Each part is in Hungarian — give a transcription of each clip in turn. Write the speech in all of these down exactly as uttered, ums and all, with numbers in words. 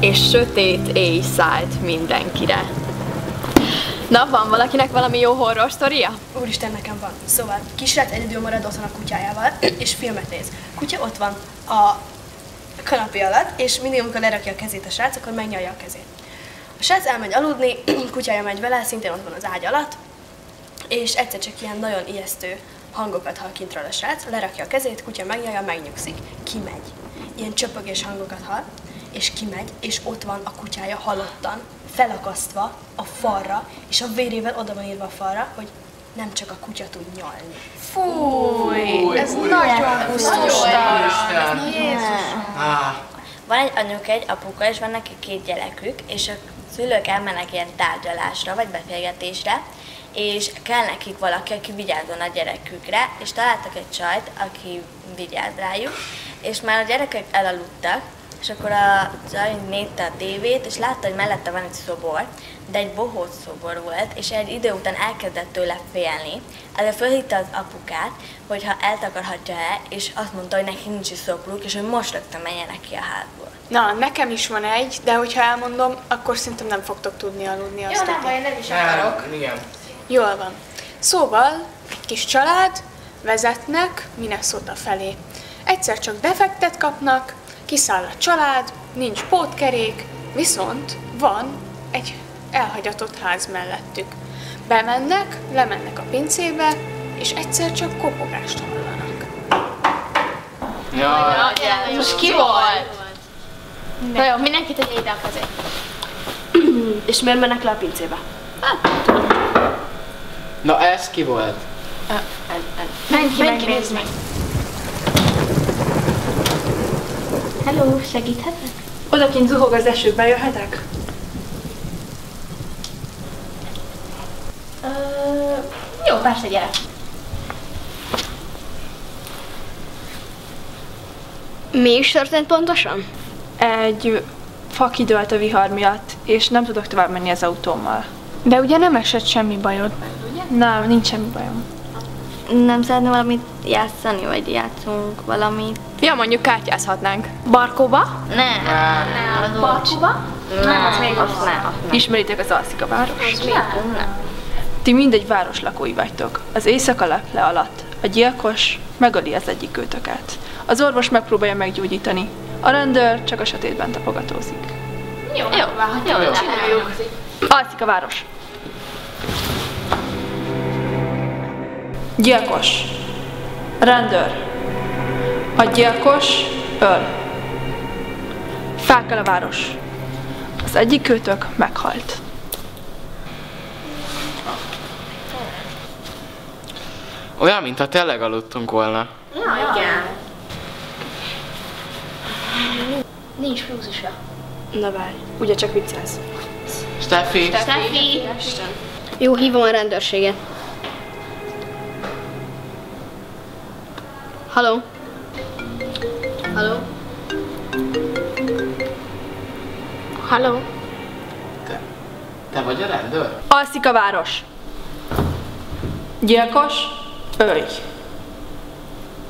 és sötét éj szállt mindenkire. Na, van valakinek valami jó horror sztoria? Úristen, nekem van. Szóval kisrác egyedül marad otthon a kutyájával, és filmet néz. Kutya ott van a kanapé alatt, és mindig, amikor lerakja a kezét a srác, akkor megnyalja a kezét. A srác elmegy aludni, kutyája megy vele, szintén ott van az ágy alatt, és egyszer csak ilyen nagyon ijesztő hangokat hall kintről a srác, lerakja a kezét, kutya megnyalja, megnyugszik, kimegy. Ilyen csöpögés hangokat hall, és kimegy, és ott van a kutyája halottan, felakasztva a falra, és a vérével oda van írva a falra, hogy nem csak a kutya tud nyalni. Fúj, ez nagyon pusztostan. Van egy anyuka, egy apuka, és van neki két gyerekük, és a szülők elmennek ilyen tárgyalásra, vagy beszélgetésre, és kell nekik valaki, aki vigyázzon a gyerekükre, és találtak egy csajt, aki vigyáz rájuk, és már a gyerekek elaludtak, és akkor a csaj nézte a tévét, és látta, hogy mellette van egy szobor, de egy bohóc szobor volt, és egy idő után elkezdett tőle félni. Ezért fölhívta az apukát, hogy ha eltakarhatja el, és azt mondta, hogy neki nincs is szobruk, és hogy most rögtön menjenek ki a házból. Na, nekem is van egy, de hogyha elmondom, akkor szerintem nem fogtok tudni aludni azt. Jó, nem baj, nem is akarok. Igen. Jól van. Szóval egy kis család vezetnek Minnesota felé. Egyszer csak defektet kapnak, kiszáll a család, nincs pótkerék, viszont van egy elhagyatott ház mellettük. Bemennek, lemennek a pincébe, és egyszer csak kopogást hallanak. Jaj, jaj, most ki volt? Na jó, mindenkit egy étel közé. És miért mennek le a pincébe? Hát, tudom. Na ez ki volt? Menj ki, menj ki, nézd meg! Hello, segíthetek? Odakint zuhog az eső, bejöhetek? Ö, jó, persze, gyere! Mi is történt pontosan? Egy fa kidőlt a vihar miatt, és nem tudok tovább menni az autómmal. De ugye nem esett semmi bajod? Nem, nincs semmi bajom. Nem szeretne valamit játszani, vagy játszunk valamit? Ja, mondjuk kártyázhatnánk. Barkóba? Ne, ne, ne. Barkóba? Nem, az még az nem. Ismeritek az alszik a város? Az még nem. Ti mindegy városlakói vagytok. Az éjszaka leple alatt a gyilkos megöli az egyik őtöket. Az orvos megpróbálja meggyógyítani. A rendőr csak a sötétben tapogatózik. Jó, jó, jó, jó. Csináljuk. Alszik a város. Gyilkos. Rendőr. A gyilkos öl. Felkel a város. Az egyik őtök meghalt. Olyan, mintha tényleg aludtunk volna. Na, igen. Nincs flúzusa. Na várj, ugye csak viccelsz. Steffi! Steffi! Jó, hívom a rendőrséget. Halló? Halló? Halló? Te, te vagy a rendőr? Alszik a város. Gyilkos, ölj.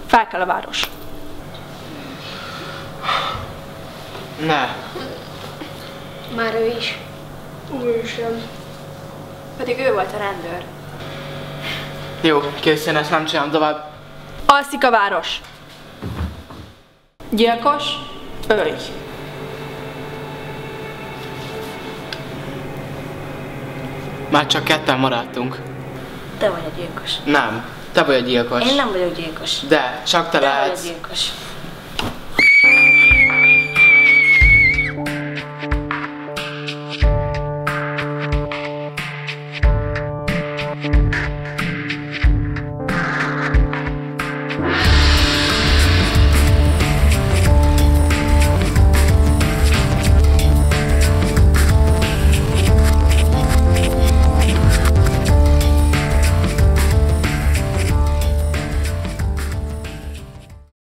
Felkel a város. Ne. Már ő is. Úristen. Pedig ő volt a rendőr. Jó, kész, én ezt nem csinálom tovább. Alszik a város. Gyilkos, ölj. Már csak ketten maradtunk. Te vagy a gyilkos. Nem, te vagy a gyilkos. Én nem vagyok gyilkos. De, csak te lehetsz. Te vagy a gyilkos.